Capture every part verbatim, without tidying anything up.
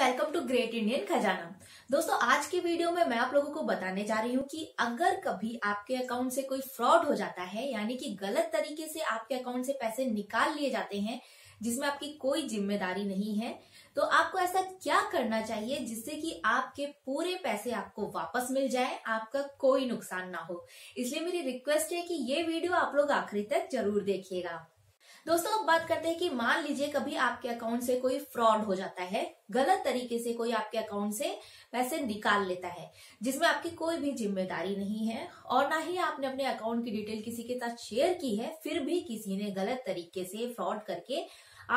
Welcome to great Indian खजाना। दोस्तों, आज की वीडियो में मैं आप लोगों को बताने जा रही हूँ कि अगर कभी आपके अकाउंट से कोई फ्रॉड हो जाता है, यानी कि गलत तरीके से आपके अकाउंट से पैसे निकाल लिए जाते हैं जिसमें आपकी कोई जिम्मेदारी नहीं है, तो आपको ऐसा क्या करना चाहिए जिससे कि आपके पूरे पैसे आपको वापस मिल जाए, आपका कोई नुकसान ना हो। इसलिए मेरी रिक्वेस्ट है कि ये वीडियो आप लोग आखिरी तक जरूर देखिएगा। दोस्तों, अब बात करते हैं कि मान लीजिए कभी आपके अकाउंट से कोई फ्रॉड हो जाता है, गलत तरीके से कोई आपके अकाउंट से पैसे निकाल लेता है जिसमें आपकी कोई भी जिम्मेदारी नहीं है और ना ही आपने अपने अकाउंट की डिटेल किसी के साथ शेयर की है, फिर भी किसी ने गलत तरीके से फ्रॉड करके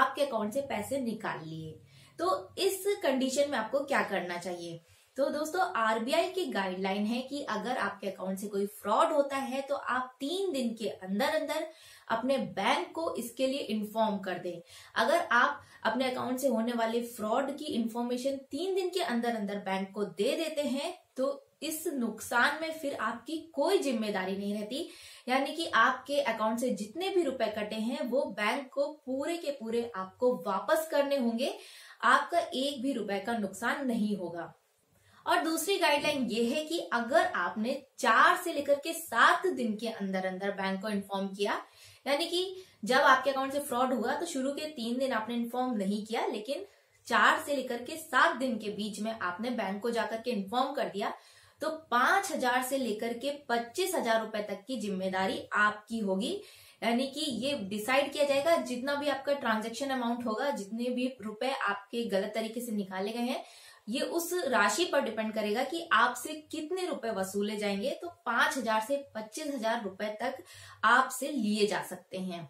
आपके अकाउंट से पैसे निकाल लिए, तो इस कंडीशन में आपको क्या करना चाहिए। तो दोस्तों, आरबीआई की गाइडलाइन है कि अगर आपके अकाउंट से कोई फ्रॉड होता है तो आप तीन दिन के अंदर अंदर अपने बैंक को इसके लिए इन्फॉर्म कर दें। अगर आप अपने अकाउंट से होने वाले फ्रॉड की इन्फॉर्मेशन तीन दिन के अंदर अंदर बैंक को दे देते हैं तो इस नुकसान में फिर आपकी कोई जिम्मेदारी नहीं रहती, यानी कि आपके अकाउंट से जितने भी रुपए कटे हैं वो बैंक को पूरे के पूरे आपको वापस करने होंगे, आपका एक भी रुपए का नुकसान नहीं होगा। और दूसरी गाइडलाइन ये है कि अगर आपने चार से लेकर के सात दिन के अंदर अंदर बैंक को इन्फॉर्म किया, यानी कि जब आपके अकाउंट से फ्रॉड हुआ तो शुरू के तीन दिन आपने इन्फॉर्म नहीं किया, लेकिन चार से लेकर के सात दिन के बीच में आपने बैंक को जाकर के इन्फॉर्म कर दिया, तो पांच हजार से लेकर के पच्चीस हजार रुपए तक की जिम्मेदारी आपकी होगी। यानी कि ये डिसाइड किया जाएगा, जितना भी आपका ट्रांजैक्शन अमाउंट होगा, जितने भी रुपए आपके गलत तरीके से निकाले गए हैं, ये उस राशि पर डिपेंड करेगा कि आपसे कितने रुपए वसूले जाएंगे। तो पांच हजार से पच्चीस हजार रुपए तक आपसे लिए जा सकते हैं।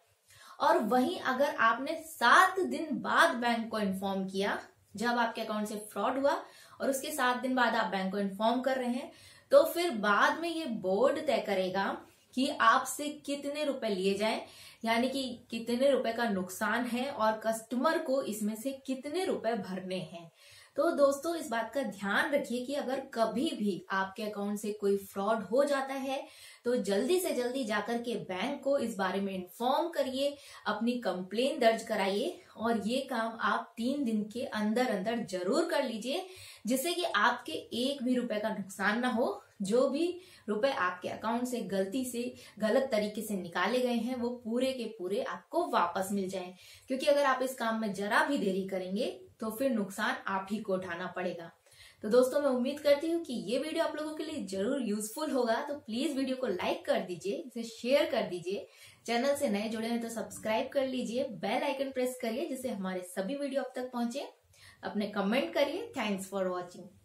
और वहीं अगर आपने सात दिन बाद बैंक को इन्फॉर्म किया, जब आपके अकाउंट से फ्रॉड हुआ और उसके सात दिन बाद आप बैंक को इन्फॉर्म कर रहे हैं, तो फिर बाद में ये बोर्ड तय करेगा कि आपसे कितने रुपए लिए जाएं, यानी कि कितने रुपए का नुकसान है और कस्टमर को इसमें से कितने रुपए भरने हैं। तो दोस्तों, इस बात का ध्यान रखिए कि अगर कभी भी आपके अकाउंट से कोई फ्रॉड हो जाता है तो जल्दी से जल्दी जाकर के बैंक को इस बारे में इन्फॉर्म करिए, अपनी कंप्लेन दर्ज कराइए और ये काम आप तीन दिन के अंदर अंदर जरूर कर लीजिए, जिससे कि आपके एक भी रुपए का नुकसान ना हो। जो भी रुपए आपके अकाउंट से गलती से गलत तरीके से निकाले गए हैं वो पूरे के पूरे आपको वापस मिल जाएं, क्योंकि अगर आप इस काम में जरा भी देरी करेंगे तो फिर नुकसान आप ही को उठाना पड़ेगा। तो दोस्तों, मैं उम्मीद करती हूँ कि ये वीडियो आप लोगों के लिए जरूर यूजफुल होगा, तो प्लीज वीडियो को लाइक कर दीजिए, इसे शेयर कर दीजिए, चैनल से नए जुड़े हैं तो सब्सक्राइब कर लीजिए, बेल आइकन प्रेस करिए जिससे हमारे सभी वीडियो आप तक पहुंचे, अपने कमेंट करिए। Thanks for watching.